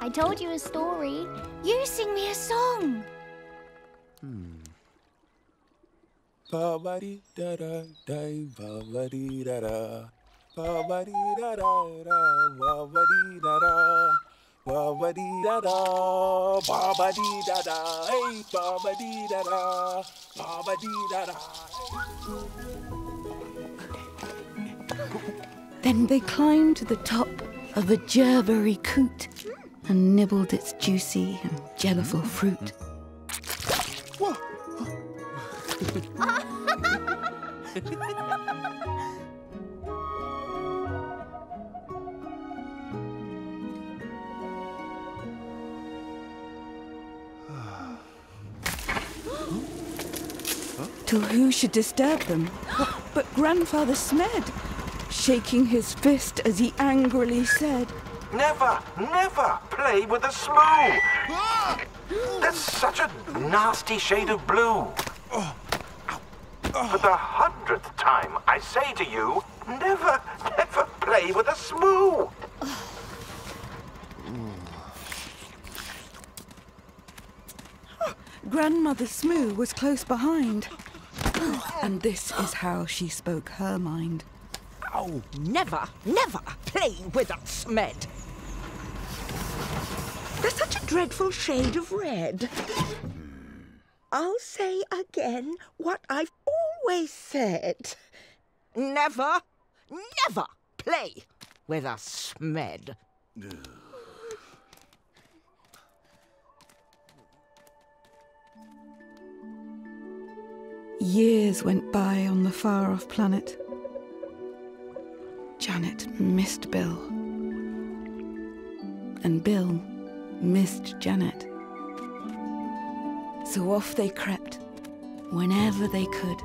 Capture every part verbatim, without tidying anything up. I told you a story. You sing me a song. Hmm. Then they climbed to the top of a gerbery coot and nibbled its juicy and jellyful fruit. Till who should disturb them but Grandfather Smed, shaking his fist as he angrily said, "Never, never play with a Smoo! That's such a nasty shade of blue. For the hundredth time, I say to you, never, never play with a Smoo!" Grandmother Smoo was close behind, and this is how she spoke her mind. "Oh, never, never play with a Smed. They're such a dreadful shade of red. I'll say again what I've always said. Never, never play with a Smed." Years went by on the far-off planet. Janet missed Bill, and Bill missed Janet. So off they crept, whenever they could,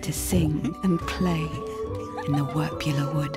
to sing and play in the Whirlpool Wood.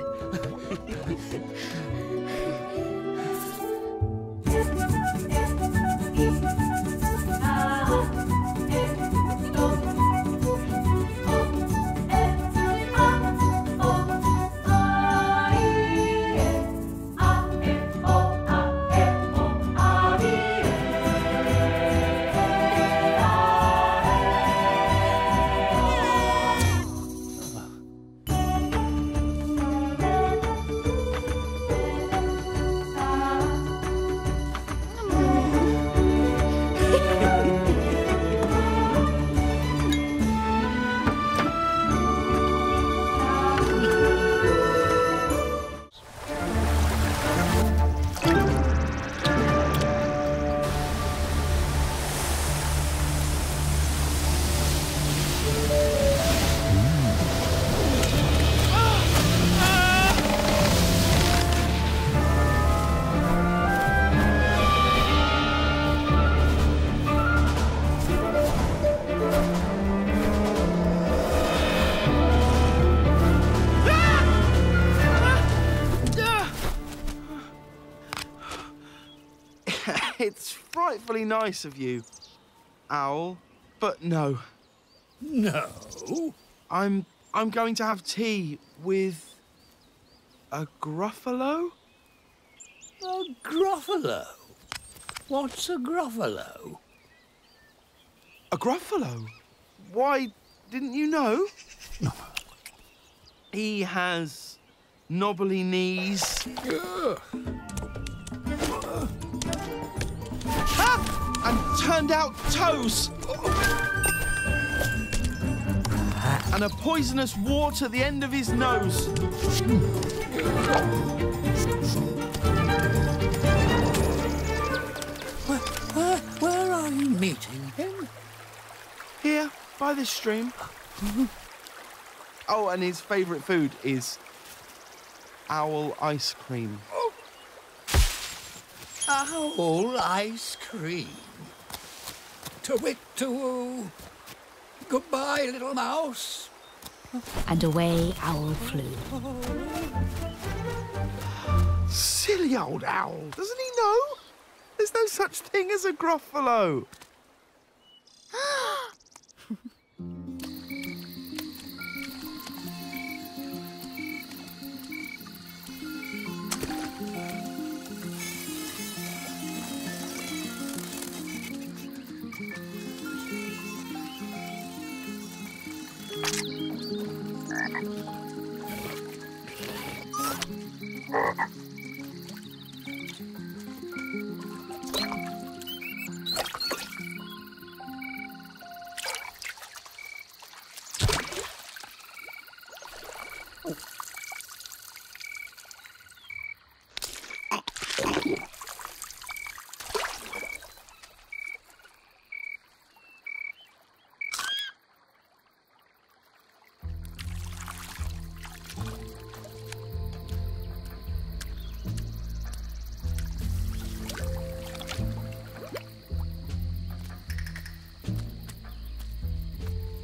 Rightfully nice of you, Owl, but no. No? I'm I'm going to have tea with a Gruffalo. A Gruffalo? What's a Gruffalo? A Gruffalo? Why, didn't you know? No. He has knobbly knees. Ugh. And turned out toes. And a poisonous wart at the end of his nose. Where, where, where are you meeting him? Here, by this stream. Oh, and his favourite food is owl ice cream. Owl ice cream. To wit, to woo. Goodbye, little mouse. And away Owl flew. Silly old owl. Doesn't he know? There's no such thing as a Gruffalo.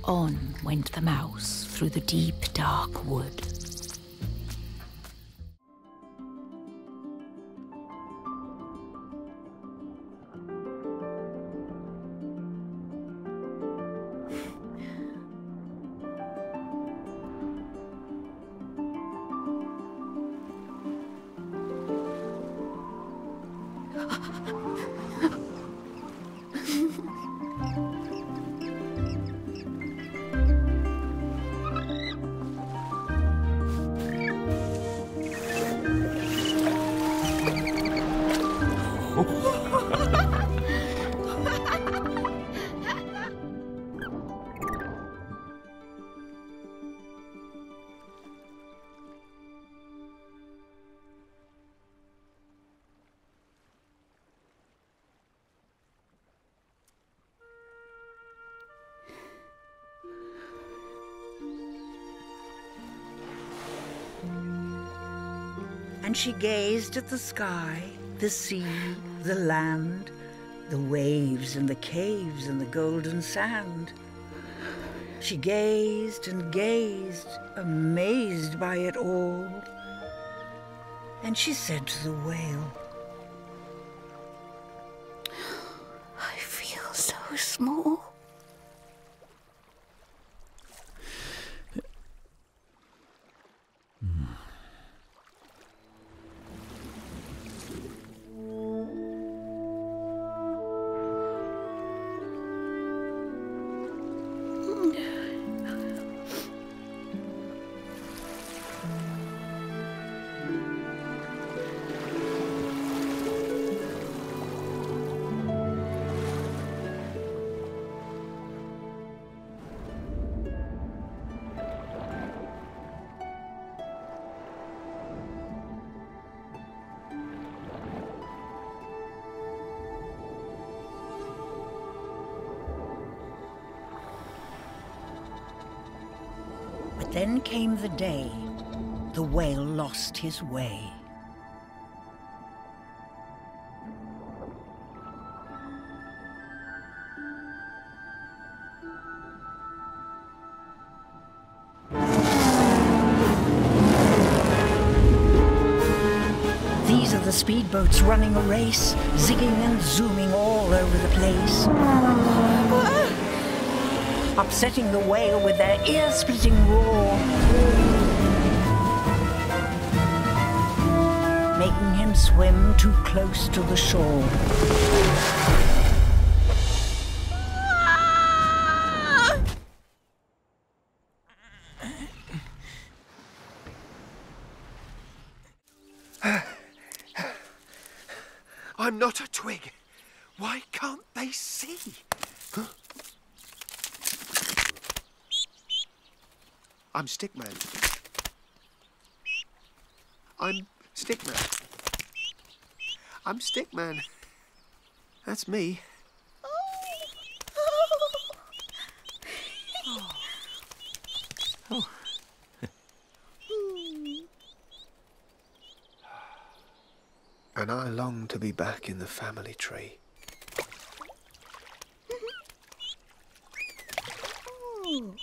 On went the mouse through the deep, dark wood. And she gazed at the sky, the sea, the land, the waves and the caves and the golden sand. She gazed and gazed, amazed by it all. And she said to the whale, "I feel so small." Then came the day the whale lost his way. These are the speedboats running a race, zigging and zooming all over the place. Upsetting the whale with their ear-splitting roar, making him swim too close to the shore. I'm not a twig. Why can't they see? Huh? I'm Stickman. I'm Stickman. I'm Stickman. That's me. Oh. Oh. Oh. And I long to be back in the family tree. Ooh.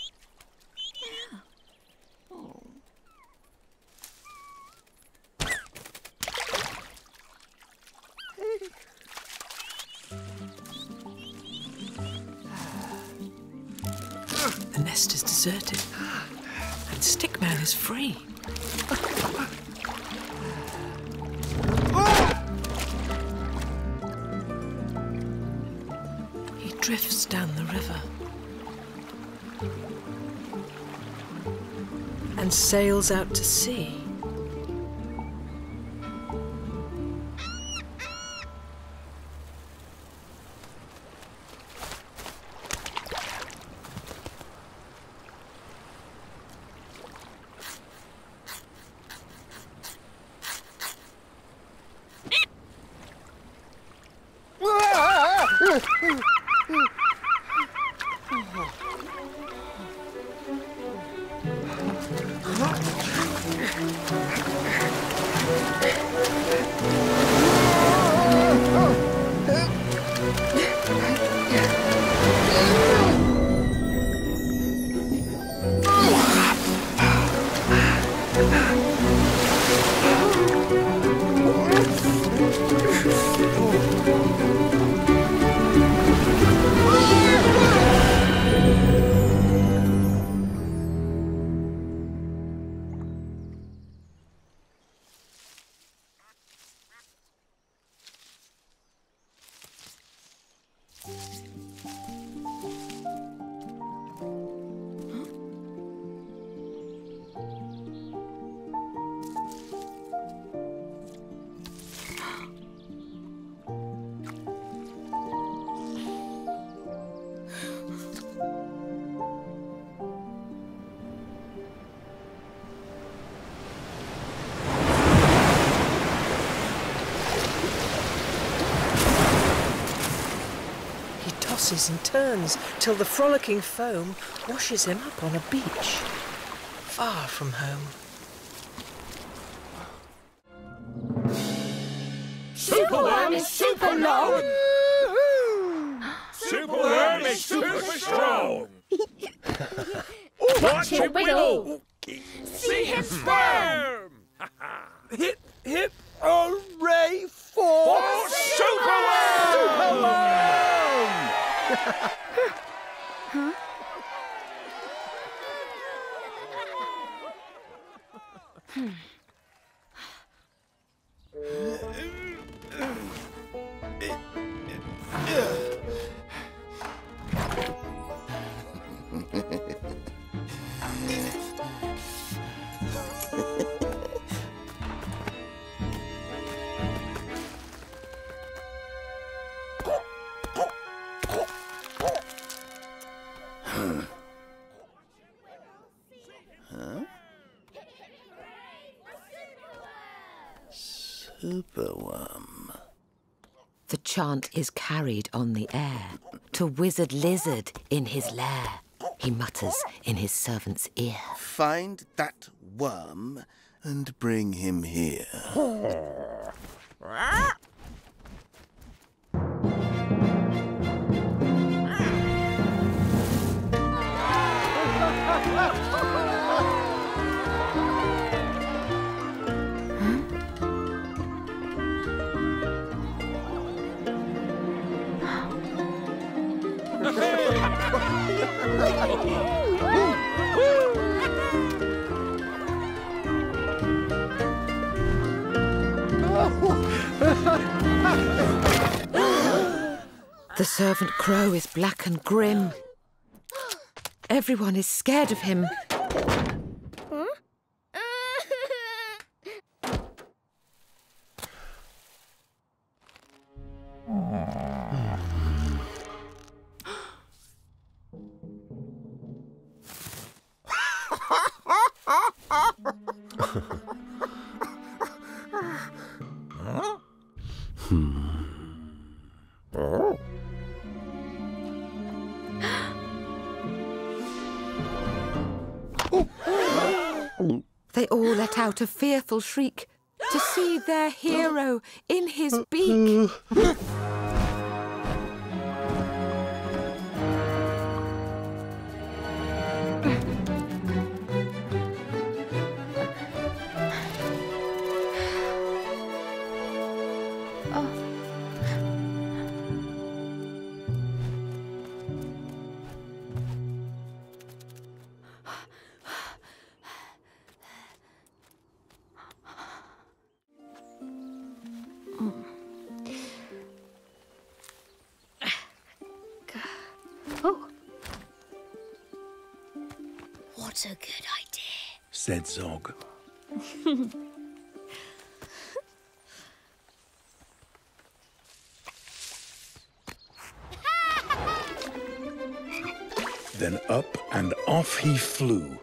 Deserted, and Stickman is free. He drifts down the river and sails out to sea. tosses and turns till the frolicking foam washes him up on a beach far from home. Superworm is super long! Superworm is super strong! Watch him wiggle! See him squirm! Hip, hip, hooray for Superworm! Superworm! Huh? Hmm. Superworm. The chant is carried on the air to Wizard Lizard in his lair. He mutters in his servant's ear. Find that worm and bring him here. The servant crow is black and grim. Everyone is scared of him. They all let out a fearful shriek to see their hero in his beak. What a good idea, said Zog. Then up and off he flew,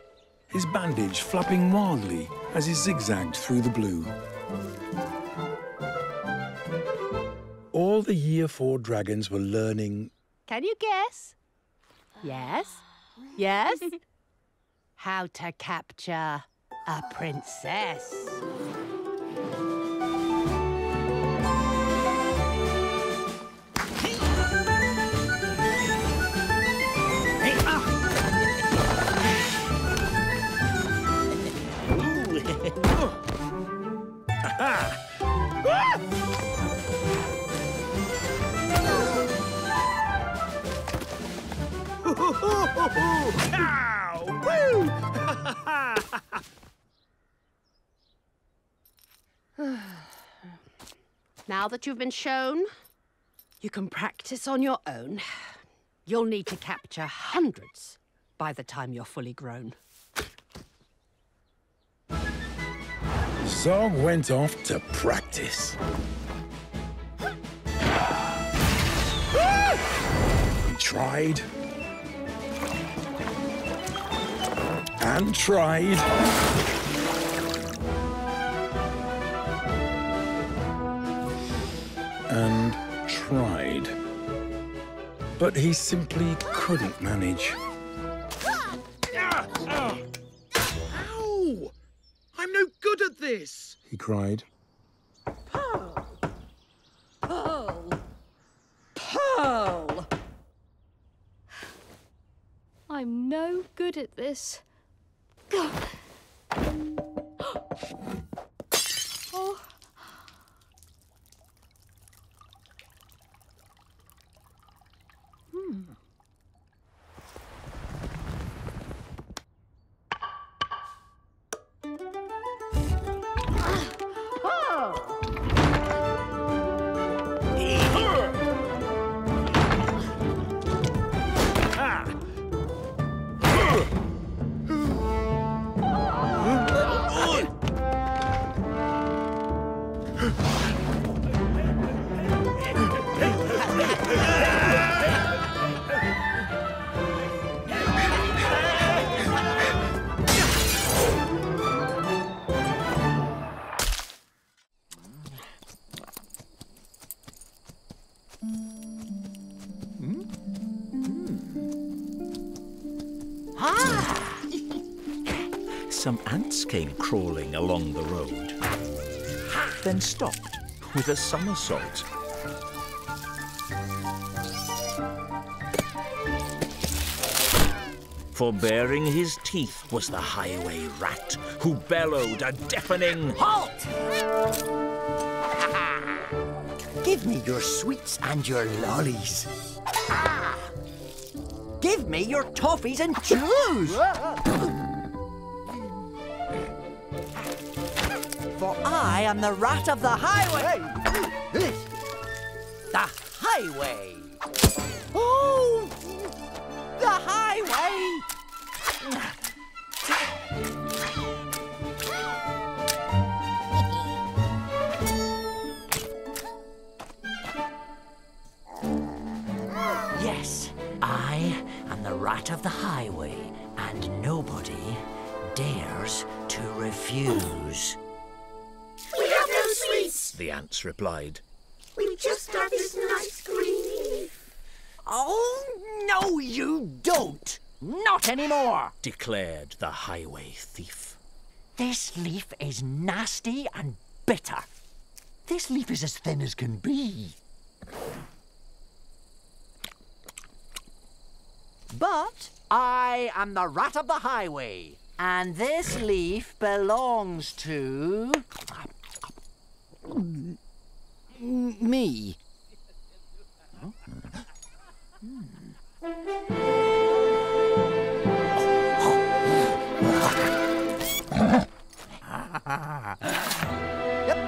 his bandage flapping wildly as he zigzagged through the blue. All the year four dragons were learning. Can you guess? Yes? Yes? How to capture a princess. Now that you've been shown, you can practice on your own. You'll need to capture hundreds by the time you're fully grown. Zog went off to practice. He tried. And tried. And tried. but he simply couldn't manage. Ow! I'm no good at this! He cried. Pearl! Pearl! Pearl! I'm no good at this. Oh. Hmm. Some ants came crawling along the road, then stopped with a somersault. For baring his teeth was the highway rat, who bellowed a deafening halt! Give me your sweets and your lollies. Ah! Give me your toffees and chews! For I am the rat of the highway! The highway! Oh! The highway! Yes, I am the rat of the highway, and nobody dares to refuse. The ants replied. We've just got this nice green leaf. Oh, no you don't! Not anymore! Declared the highway thief. This leaf is nasty and bitter. This leaf is as thin as can be. But I am the rat of the highway, and this leaf belongs to... me. Oh. Hmm. Yep.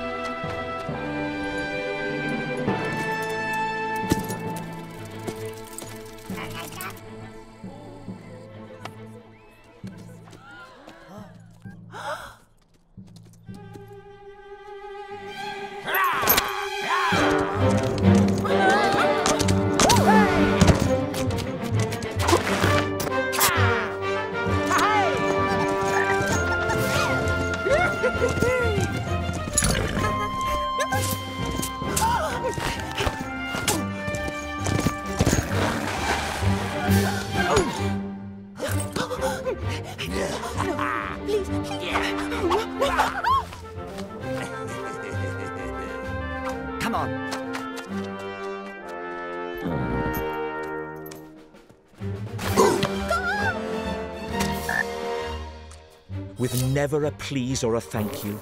Come on. With never a please or a thank you,